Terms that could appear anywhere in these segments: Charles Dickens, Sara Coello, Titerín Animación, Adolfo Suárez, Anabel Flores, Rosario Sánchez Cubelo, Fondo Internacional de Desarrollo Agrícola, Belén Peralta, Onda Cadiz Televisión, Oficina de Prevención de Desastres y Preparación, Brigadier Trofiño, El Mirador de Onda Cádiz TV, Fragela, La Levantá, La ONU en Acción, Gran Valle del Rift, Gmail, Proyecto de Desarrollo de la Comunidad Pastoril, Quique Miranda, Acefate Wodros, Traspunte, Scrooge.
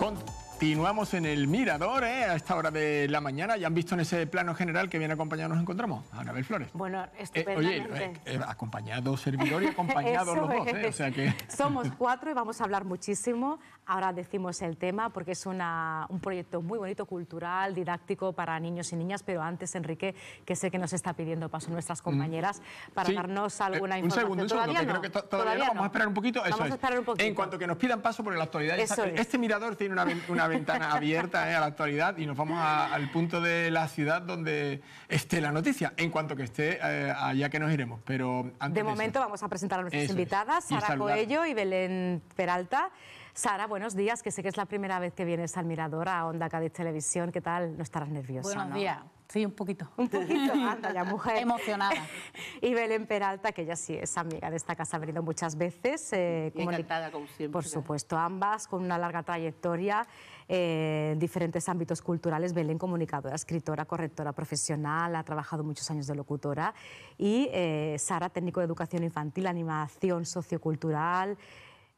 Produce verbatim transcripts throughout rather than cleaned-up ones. Continuamos en el Mirador, ¿eh? A esta hora de la mañana. Ya han visto en ese plano general que bien acompañado nos encontramos, Anabel Flores. Bueno, estupendamente. Eh, oye, eh, eh, acompañado servidor y acompañados los dos, ¿eh? O sea que... Somos cuatro y vamos a hablar muchísimo. Ahora decimos el tema porque es una, un proyecto muy bonito, cultural, didáctico para niños y niñas. Pero antes, Enrique, que sé que nos está pidiendo paso nuestras compañeras para sí, darnos alguna eh, un información. Segundo, un segundo, ¿todavía no? que creo que to todavía, todavía no. Vamos a esperar un poquito. Eso vamos es. a esperar un poquito. En cuanto que nos pidan paso, porque la actualidad... Está, es. Este Mirador tiene una... una ventana abierta eh, a la actualidad y nos vamos a, al punto de la ciudad donde esté la noticia, en cuanto que esté eh, allá que nos iremos. Pero antes de momento eso, vamos a presentar a nuestras invitadas, Sara Coello y Belén Peralta. Sara, buenos días, que sé que es la primera vez que vienes al Mirador, a Onda Cadiz Televisión. ¿Qué tal? No estarás nerviosa, Buenos ¿no? días. Sí, un poquito. Un poquito, anda ya, mujer. Emocionada. Y Belén Peralta, que ella sí es amiga de esta casa, ha venido muchas veces. Eh, Encantada, como siempre. Por supuesto, ambas con una larga trayectoria eh, en diferentes ámbitos culturales. Belén, comunicadora, escritora, correctora profesional, ha trabajado muchos años de locutora. Y eh, Sara, técnico de educación infantil, animación sociocultural,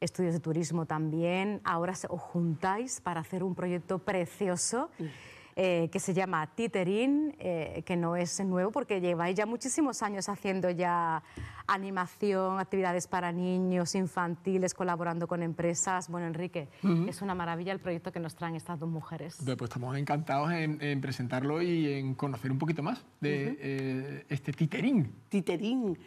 estudios de turismo también. Ahora os juntáis para hacer un proyecto precioso. Sí. Eh, que se llama Titerín, eh, que no es nuevo porque lleváis ya muchísimos años haciendo ya animación, actividades para niños, infantiles, colaborando con empresas. Bueno, Enrique, uh-huh. es una maravilla el proyecto que nos traen estas dos mujeres. Pues estamos encantados en, en presentarlo y en conocer un poquito más de uh-huh. eh, este Titerín. Titerín.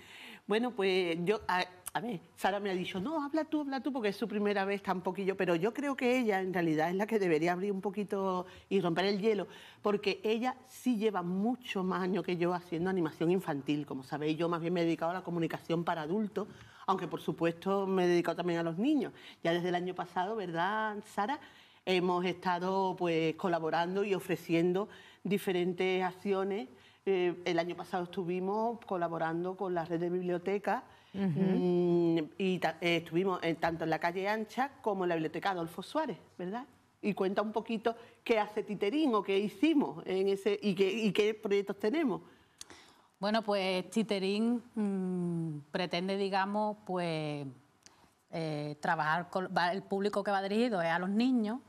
Bueno, pues yo... A... A ver, Sara me ha dicho, no, habla tú, habla tú, porque es su primera vez tan poquillo, pero yo creo que ella en realidad es la que debería abrir un poquito y romper el hielo, porque ella sí lleva mucho más años que yo haciendo animación infantil. Como sabéis, yo más bien me he dedicado a la comunicación para adultos, aunque por supuesto me he dedicado también a los niños. Ya desde el año pasado, ¿verdad, Sara? Hemos estado pues colaborando y ofreciendo diferentes acciones. Eh, el año pasado estuvimos colaborando con la red de bibliotecas. Uh-huh. Y eh, estuvimos eh, tanto en la calle Ancha como en la biblioteca Adolfo Suárez, ¿verdad? Y cuenta un poquito qué hace Titerín o qué hicimos en ese y qué, y qué proyectos tenemos. Bueno, pues Titerín mmm, pretende, digamos, pues eh, trabajar con el público que va dirigido es a los niños.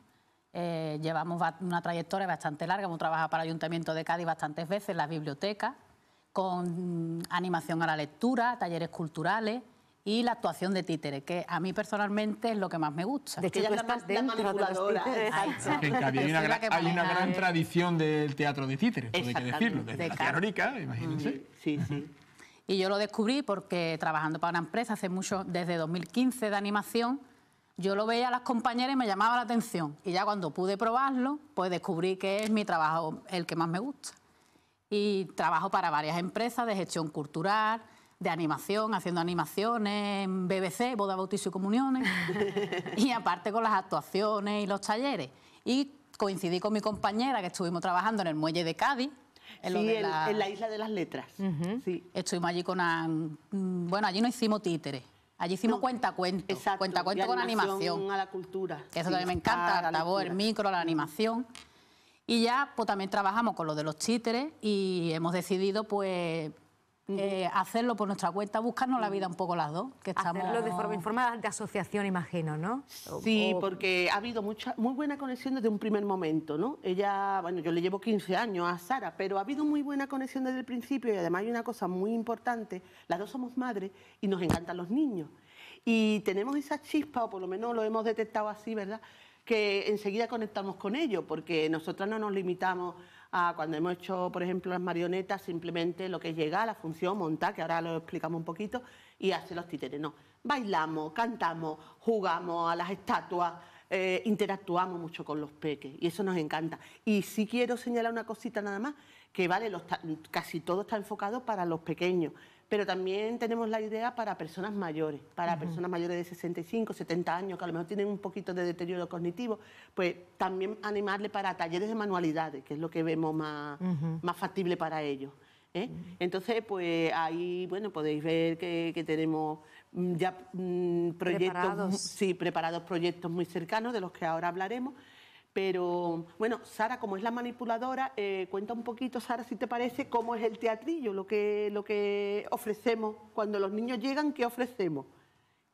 Eh, llevamos una trayectoria bastante larga, hemos trabajado para el Ayuntamiento de Cádiz bastantes veces en las bibliotecas, con animación a la lectura, talleres culturales y la actuación de títeres, que a mí personalmente es lo que más me gusta. De hecho, ella está más manipuladora. Hay una gran tradición del teatro de títeres, hay que decirlo, desde la teatrónica, imagínense. Sí, sí. Y yo lo descubrí porque trabajando para una empresa hace mucho, desde dos mil quince de animación, yo lo veía a las compañeras y me llamaba la atención. Y ya cuando pude probarlo, pues descubrí que es mi trabajo el que más me gusta. Y trabajo para varias empresas de gestión cultural, de animación, haciendo animaciones en B B C, boda, bautizo y comuniones, y aparte con las actuaciones y los talleres. Y coincidí con mi compañera que estuvimos trabajando en el muelle de Cádiz, en, sí, lo de el, la... en la isla de las letras. Uh-huh. Sí. Estuvimos allí con... Una... Bueno, allí no hicimos títeres. Allí hicimos no, cuentacuentos, cuentacuentos con animación. A la cultura. Eso sí, también me encanta, la altavoz, el micro, la animación. Y ya pues, también trabajamos con lo de los títeres y hemos decidido pues uh-huh. eh, hacerlo por nuestra cuenta, buscarnos uh-huh. la vida un poco las dos. Que estamos... Hacerlo de forma informada, de asociación, imagino, ¿no? Sí, o... porque ha habido mucha muy buena conexión desde un primer momento, ¿no? Ella, bueno, yo le llevo quince años a Sara, pero ha habido muy buena conexión desde el principio y además hay una cosa muy importante, las dos somos madres y nos encantan los niños. Y tenemos esa chispa, o por lo menos lo hemos detectado así, ¿verdad?, que enseguida conectamos con ello, porque nosotras no nos limitamos a cuando hemos hecho, por ejemplo, las marionetas, simplemente lo que es llegar, la función, montar, que ahora lo explicamos un poquito, y hacer los títeres, no. Bailamos, cantamos, jugamos a las estatuas, eh, interactuamos mucho con los peques, y eso nos encanta. Y sí quiero señalar una cosita nada más, que vale, los casi todo está enfocado para los pequeños, pero también tenemos la idea para personas mayores, para uh-huh. personas mayores de sesenta y cinco, setenta años, que a lo mejor tienen un poquito de deterioro cognitivo, pues también animarle para talleres de manualidades, que es lo que vemos más, uh-huh. más factible para ellos, ¿eh? Uh-huh. Entonces, pues ahí, bueno, podéis ver que, que tenemos ya mmm, proyectos, preparados. Sí, preparados proyectos muy cercanos, de los que ahora hablaremos. Pero, bueno, Sara, como es la manipuladora, eh, cuenta un poquito, Sara, si te parece, cómo es el teatrillo, lo que, lo que ofrecemos. Cuando los niños llegan, ¿qué ofrecemos?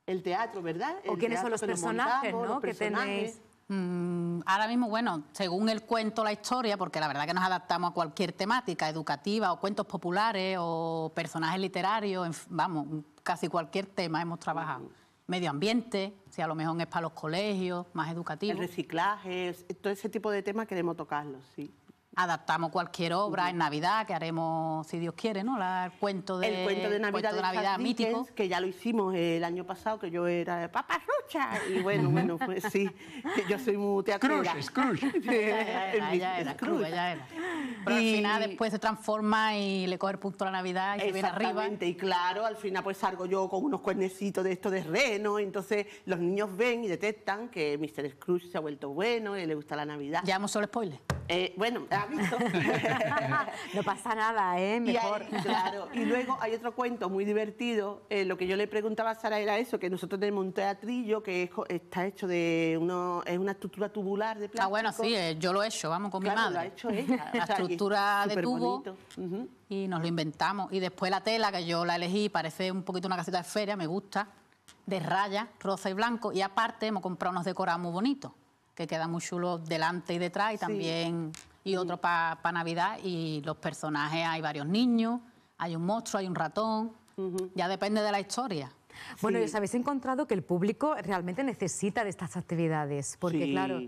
El teatro, ¿verdad? El ¿O quiénes son los personajes, montamos, ¿no? los personajes, que tenéis? mmm, ahora mismo, bueno, según el cuento, la historia, porque la verdad es que nos adaptamos a cualquier temática educativa o cuentos populares o personajes literarios, en, vamos, casi cualquier tema hemos trabajado. Uh-huh. Medio ambiente, si a lo mejor es para los colegios, más educativos. El reciclaje, todo ese tipo de temas queremos tocarlos, sí. Adaptamos cualquier obra, uh-huh, en Navidad, que haremos, si Dios quiere, ¿no? La, el cuento de, el cuento de Navidad, cuento de Navidad Dickens, mítico. Que ya lo hicimos el año pasado, que yo era paparrucha. Y bueno, bueno, pues sí, yo soy muy teatrera. Scrooge, Scrooge. Ella era, era Scrooge, ella era. Pero y... al final después se transforma y le coge el punto a la Navidad y se viene arriba. Exactamente, y claro, al final pues salgo yo con unos cuernecitos de esto de reno, entonces los niños ven y detectan que mister Scrooge se ha vuelto bueno y le gusta la Navidad. ¿Ya hemos solo spoiler? Eh, bueno, ¿has visto? No pasa nada, ¿eh? Mejor. Y hay, claro. Y luego hay otro cuento muy divertido. Eh, lo que yo le preguntaba a Sara era eso, que nosotros tenemos un teatrillo que es, está hecho de uno, es una estructura tubular de plástico. Ah, bueno, sí, eh, yo lo he hecho, vamos, con claro, mi madre. Lo ha hecho ella. La o sea, estructura de tubo. Uh-huh. Y nos lo inventamos. Y después la tela, que yo la elegí, parece un poquito una casita de feria, me gusta, de raya, rosa y blanco. Y aparte hemos comprado unos decorados muy bonitos, que queda muy chulo delante y detrás, y también, sí, y otro para pa Navidad, y los personajes, hay varios niños, hay un monstruo, hay un ratón, uh-huh, ya depende de la historia. Bueno, sí, y os habéis encontrado que el público realmente necesita de estas actividades, porque sí, claro,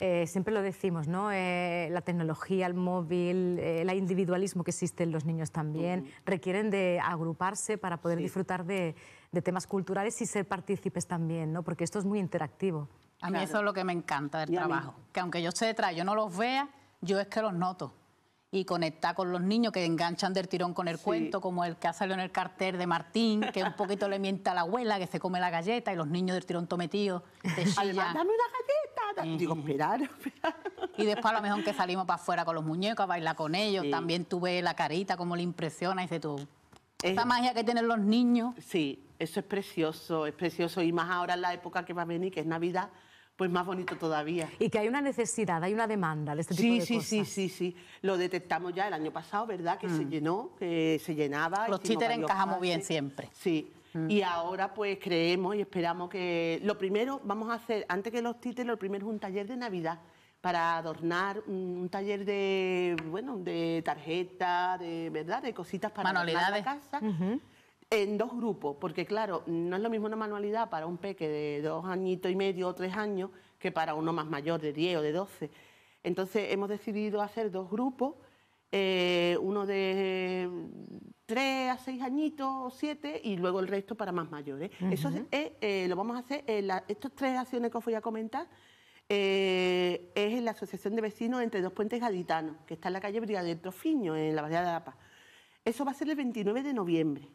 eh, siempre lo decimos, ¿no? Eh, la tecnología, el móvil, eh, el individualismo que existe en los niños también, uh-huh, requieren de agruparse para poder, sí, disfrutar de, de temas culturales y ser partícipes también, ¿no? Porque esto es muy interactivo. A mí, claro, eso es lo que me encanta del trabajo, que aunque yo esté detrás, yo no los vea, yo es que los noto. Y conectar con los niños que enganchan del tirón con el, sí, cuento, como el que ha salido en el cartel de Martín, que un poquito le mienta a la abuela, que se come la galleta y los niños del tirón tometidos. Además, dame una galleta. Eh. Digo, esperar, esperar. Y después a lo mejor que salimos para afuera con los muñecos a bailar con ellos, sí, también tú ves la carita, cómo le impresiona y dices tú... Esa magia que tienen los niños. Sí, eso es precioso, es precioso. Y más ahora en la época que va a venir, que es Navidad, pues más bonito todavía. Y que hay una necesidad, hay una demanda de este tipo, sí, de sí, cosas. Sí, sí, sí, sí. Lo detectamos ya el año pasado, ¿verdad? Que mm. se llenó, que se llenaba. Los títeres encajamos bien siempre. Sí. Mm. Y ahora pues creemos y esperamos que... Lo primero vamos a hacer, antes que los títeres, lo primero es un taller de Navidad, para adornar un taller de, bueno, de tarjeta, de, ¿verdad?, de cositas para adornar la casa, uh-huh, en dos grupos, porque claro, no es lo mismo una manualidad para un peque de dos añitos y medio o tres años que para uno más mayor de diez o de doce. Entonces hemos decidido hacer dos grupos, eh, uno de tres a seis añitos o siete y luego el resto para más mayores. Uh-huh. Eso es, eh, eh, lo vamos a hacer, eh, la, estas tres acciones que os voy a comentar, Eh, es en la Asociación de Vecinos Entre Dos Puentes Gaditanos, que está en la calle Brigadier Trofiño, en la Barriada de La Paz. Eso va a ser el veintinueve de noviembre.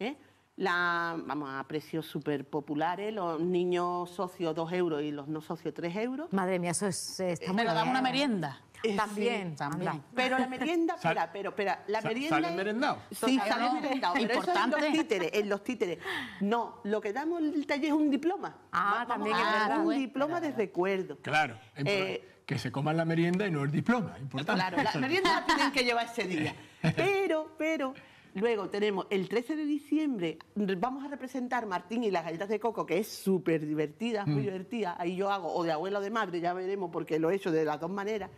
¿eh? La, vamos, a precios súper populares, los niños socios dos euros y los no socios tres euros. Madre mía, eso es... Eh, está eh, muy pero bien. Dan una merienda. Eh, también, sí, también. Pero la merienda, espera, pero espera, la merienda... ¿Salen merendados? Sí, salen merendados, pero importante. Eso en los títeres, en los títeres. No, lo que damos el taller es un diploma. Ah, vamos, también a dar un diploma, claro, de recuerdo. Claro, eh, que se coman la merienda y no el diploma, importante. Claro, la merienda la tienen que llevar ese día. Pero, pero... Luego tenemos el trece de diciembre, vamos a representar Martín y las galletas de coco, que es súper divertida, muy mm. divertida. Ahí yo hago o de abuela o de madre, ya veremos, porque lo he hecho de las dos maneras.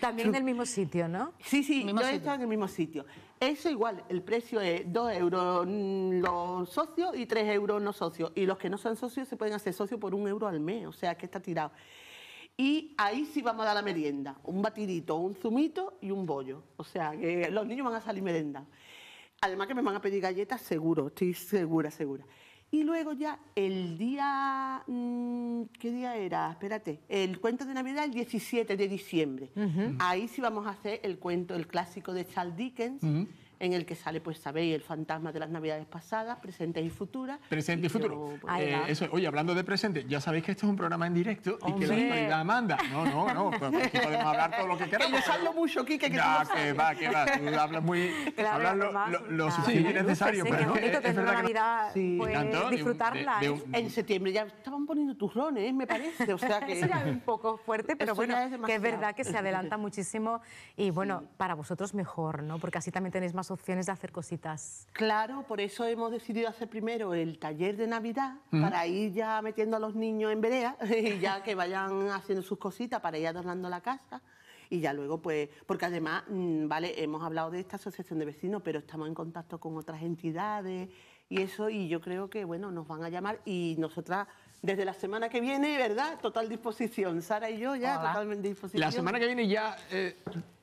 También en el mismo sitio, ¿no? Sí, sí, lo he hecho en el mismo sitio. Eso igual, el precio es dos euros los socios y tres euros no socios. Y los que no son socios se pueden hacer socios por un euro al mes, o sea, que está tirado. Y ahí sí vamos a dar la merienda, un batidito, un zumito y un bollo. O sea, que los niños van a salir merenda. Además que me van a pedir galletas, seguro, estoy segura, segura. Y luego ya el día... ¿Qué día era? Espérate. El cuento de Navidad, el diecisiete de diciembre. Uh-huh. Ahí sí vamos a hacer el cuento, el clásico de Charles Dickens, uh-huh, en el que sale, pues sabéis, el fantasma de las Navidades pasadas, presentes y futuras. Presente y futuro. Yo, pues, eh, eso, oye, hablando de presente, ya sabéis que esto es un programa en directo, hombre, y que la actualidad manda. No, no, no, pues aquí podemos hablar todo lo que queramos. Que yo salgo mucho, Quique, que nah, tú no que va, que va, tú hablas muy... Claro, hablas lo, más, lo, lo claro, sí, necesario, sí, pero... No, bonito es bonito tener Navidad, sí, pues, tanto, disfrutarla. De, de un, de... En septiembre ya estaban poniendo turrones, me parece, o sea que... Eso ya es un poco fuerte, pero bueno, es que es verdad que se adelanta muchísimo y, bueno, para vosotros mejor, ¿no? Porque así también tenéis más más opciones de hacer cositas. Claro, por eso hemos decidido hacer primero el taller de Navidad, mm. para ir ya metiendo a los niños en vereda, y ya que vayan haciendo sus cositas para ir adornando la casa. Y ya luego, pues, porque además, vale, hemos hablado de esta asociación de vecinos, pero estamos en contacto con otras entidades y eso, y yo creo que, bueno, nos van a llamar y nosotras, desde la semana que viene, ¿verdad?, total disposición. Sara y yo ya, Hola. totalmente disposición. La semana que viene ya, eh,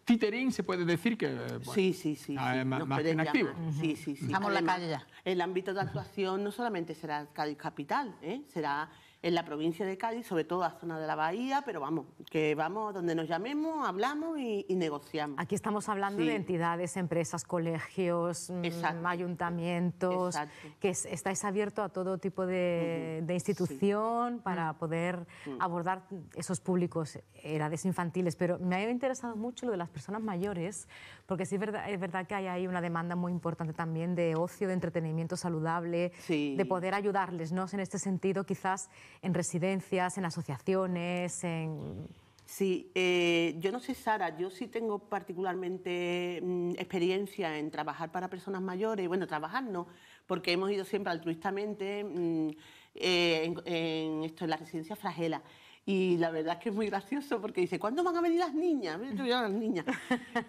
Titerín se puede decir que... Bueno, sí, sí, sí. Ah, sí, sí. Más, más que en activo. Uh-huh. Sí, sí, sí. Estamos en la calle ya. El ámbito de actuación no solamente será Cádiz capital, ¿eh? Será... en la provincia de Cádiz, sobre todo a zona de la bahía, pero vamos, que vamos donde nos llamemos, hablamos y, y negociamos. Aquí estamos hablando sí. de entidades, empresas, colegios, Exacto. ayuntamientos, Exacto. que es, estáis abierto a todo tipo de, uh-huh. de institución sí. para uh-huh. poder uh-huh. abordar esos públicos, edades infantiles, pero me ha interesado mucho lo de las personas mayores, porque sí es verdad, es verdad que hay ahí una demanda muy importante también de ocio, de entretenimiento saludable, sí. de poder ayudarles, ¿no? En este sentido, quizás... en residencias, en asociaciones, en... Sí, eh, yo no sé, Sara, yo sí tengo particularmente mmm, experiencia en trabajar para personas mayores, bueno, trabajar no, porque hemos ido siempre altruistamente mmm, eh, en, en, esto, en la residencia Fragela. Y la verdad es que es muy gracioso porque dice, ¿cuándo van a venir las niñas? Yo voy a las niñas.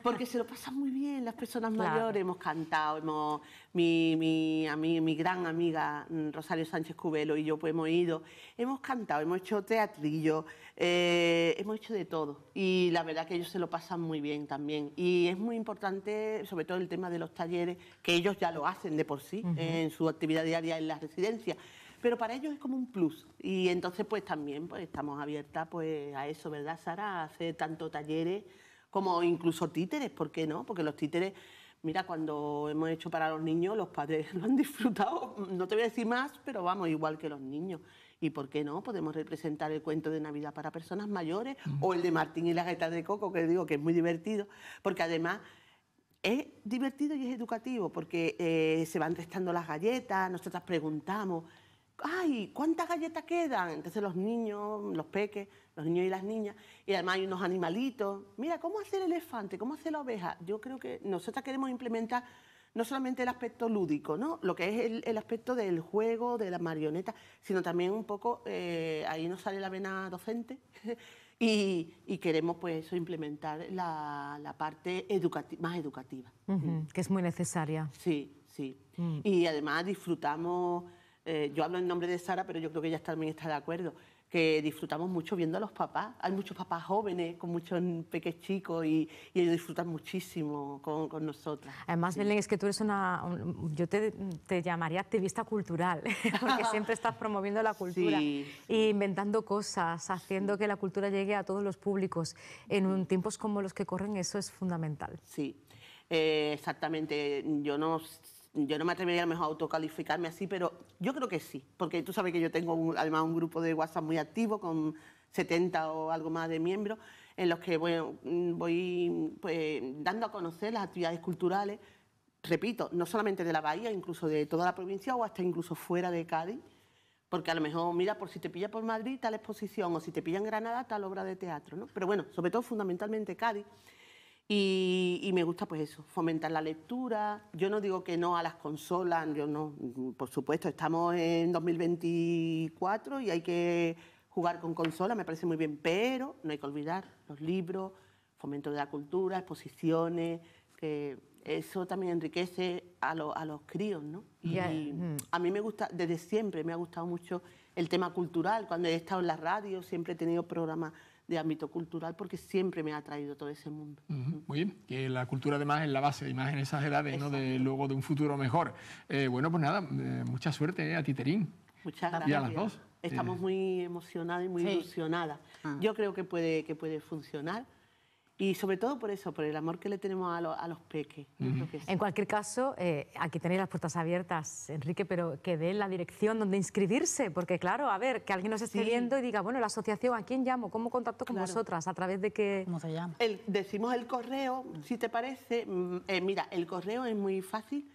Porque se lo pasan muy bien las personas mayores. Claro. Hemos cantado, hemos mi, mi, a mí, mi gran amiga Rosario Sánchez Cubelo y yo pues hemos ido, hemos cantado, hemos hecho teatrillo, eh, hemos hecho de todo. Y la verdad es que ellos se lo pasan muy bien también. Y es muy importante, sobre todo el tema de los talleres, que ellos ya lo hacen de por sí, uh-huh. eh, en su actividad diaria en las residencias. Pero para ellos es como un plus. Y entonces, pues también pues, estamos abiertas pues, a eso, ¿verdad, Sara? A hacer tanto talleres como incluso títeres, ¿por qué no? Porque los títeres, mira, cuando hemos hecho para los niños, los padres lo han disfrutado, no te voy a decir más, pero vamos, igual que los niños. ¿Y por qué no? Podemos representar el cuento de Navidad para personas mayores mm. o el de Martín y la gata de coco, que digo que es muy divertido, porque además... es divertido y es educativo, porque eh, se van restando las galletas, nosotras preguntamos, ¡ay, cuántas galletas quedan! Entonces los niños, los peques, los niños y las niñas, y además hay unos animalitos. Mira, ¿cómo hacer el elefante? ¿Cómo hacer la oveja? Yo creo que nosotras queremos implementar no solamente el aspecto lúdico, ¿no? Lo que es el, el aspecto del juego, de las marionetas, sino también un poco, eh, ahí nos sale la vena docente, Y, y queremos pues eso, implementar la, la parte educati- más educativa. Uh-huh, mm. Que es muy necesaria. Sí, sí. Mm. Y además disfrutamos, eh, yo hablo en nombre de Sara, pero yo creo que ella también está de acuerdo, que disfrutamos mucho viendo a los papás. Hay muchos papás jóvenes con muchos pequeños chicos y, y ellos disfrutan muchísimo con, con nosotras. Además, sí. Belén, es que tú eres una... Un, yo te, te llamaría activista cultural, porque siempre estás promoviendo la cultura, sí, sí. e inventando cosas, haciendo sí. que la cultura llegue a todos los públicos. En un, tiempos como los que corren, eso es fundamental. Sí, eh, exactamente. Yo no... Yo no me atrevería a lo mejor a autocalificarme así, pero yo creo que sí, porque tú sabes que yo tengo un, además un grupo de WhatsApp muy activo con setenta o algo más de miembros, en los que voy, voy pues, dando a conocer las actividades culturales, repito, no solamente de la bahía, incluso de toda la provincia o hasta incluso fuera de Cádiz, porque a lo mejor, mira, por si te pilla por Madrid tal exposición o si te pilla en Granada tal obra de teatro, ¿no? Pero bueno, sobre todo fundamentalmente Cádiz. Y, y me gusta pues eso, fomentar la lectura. Yo no digo que no a las consolas, yo no, por supuesto, estamos en dos mil veinticuatro y hay que jugar con consolas, me parece muy bien, pero no hay que olvidar los libros, fomento de la cultura, exposiciones, que eso también enriquece a, lo, a los críos, ¿no? Y yeah. a mí me gusta, desde siempre me ha gustado mucho el tema cultural. Cuando he estado en la radio siempre he tenido programas de ámbito cultural, porque siempre me ha atraído todo ese mundo. Uh-huh. Muy bien, que la cultura además es la base, y más en esas edades, ¿no? de, luego de un futuro mejor. Eh, bueno, pues nada, eh, mucha suerte eh, a Titerín. Muchas gracias. Y a las dos. Estamos eh... muy emocionadas y muy sí. ilusionadas. Ah. Yo creo que puede, que puede funcionar. Y sobre todo por eso, por el amor que le tenemos a, lo, a los peques. Uh-huh. que en cualquier caso, eh, aquí tenéis las puertas abiertas, Enrique, pero que dé la dirección donde inscribirse, porque claro, a ver, que alguien nos esté sí. viendo y diga, bueno, la asociación, ¿a quién llamo? ¿Cómo contacto con claro. vosotras? ¿A través de qué? ¿Cómo se llama? El, decimos el correo, si te parece. Eh, mira, el correo es muy fácil.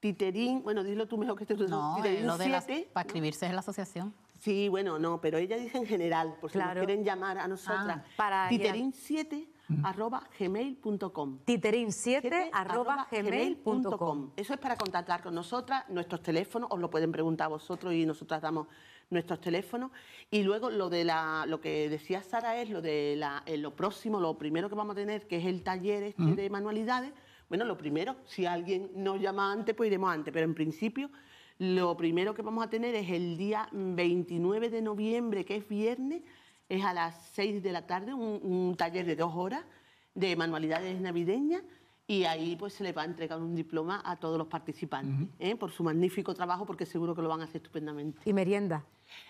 Titerín, bueno, dilo tú mejor que te... No, Titerín lo de las, siete, para inscribirse ¿no? es la asociación. Sí, bueno, no, pero ella dice en general, por si claro. nos quieren llamar a nosotras. Ah, para Titerín siete... titerín siete arroba gmail punto com. titerín siete arroba gmail punto com. Eso es para contactar con nosotras, nuestros teléfonos, os lo pueden preguntar a vosotros y nosotras damos nuestros teléfonos. Y luego lo de la, lo que decía Sara es lo de la, eh, lo próximo, lo primero que vamos a tener, que es el taller este uh-huh. de manualidades. Bueno, lo primero, si alguien nos llama antes, pues iremos antes, pero en principio lo primero que vamos a tener es el día veintinueve de noviembre, que es viernes, es a las seis de la tarde, un, un taller de dos horas de manualidades navideñas, y ahí pues se les va a entregar un diploma a todos los participantes, uh-huh. ¿eh? por su magnífico trabajo, porque seguro que lo van a hacer estupendamente. ¿Y merienda?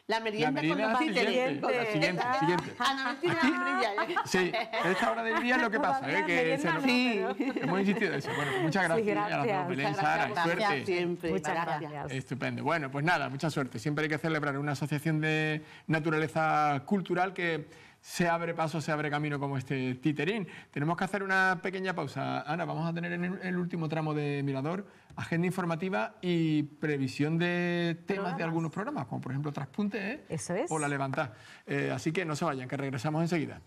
La merienda, la merienda con los títeres. La siguiente, la siguiente. Ana Cristina Brilla. Sí, a esta hora del día es lo que pasa, ¿eh? que se nos... sí. Hemos insistido en eso. Bueno, muchas gracias, sí, gracias a las dos, Belén, Sara, gracias, suerte. Gracias siempre. Muchas gracias. gracias. Estupendo. Bueno, pues nada, mucha suerte. Siempre hay que celebrar una asociación de naturaleza cultural que se abre paso, se abre camino como este Titerín. Tenemos que hacer una pequeña pausa. Ana, vamos a tener en el último tramo de Mirador agenda informativa y previsión de temas programas. de algunos programas, como por ejemplo Traspunte, ¿eh? Eso es. O La Levantá. Eh, así que no se vayan, que regresamos enseguida.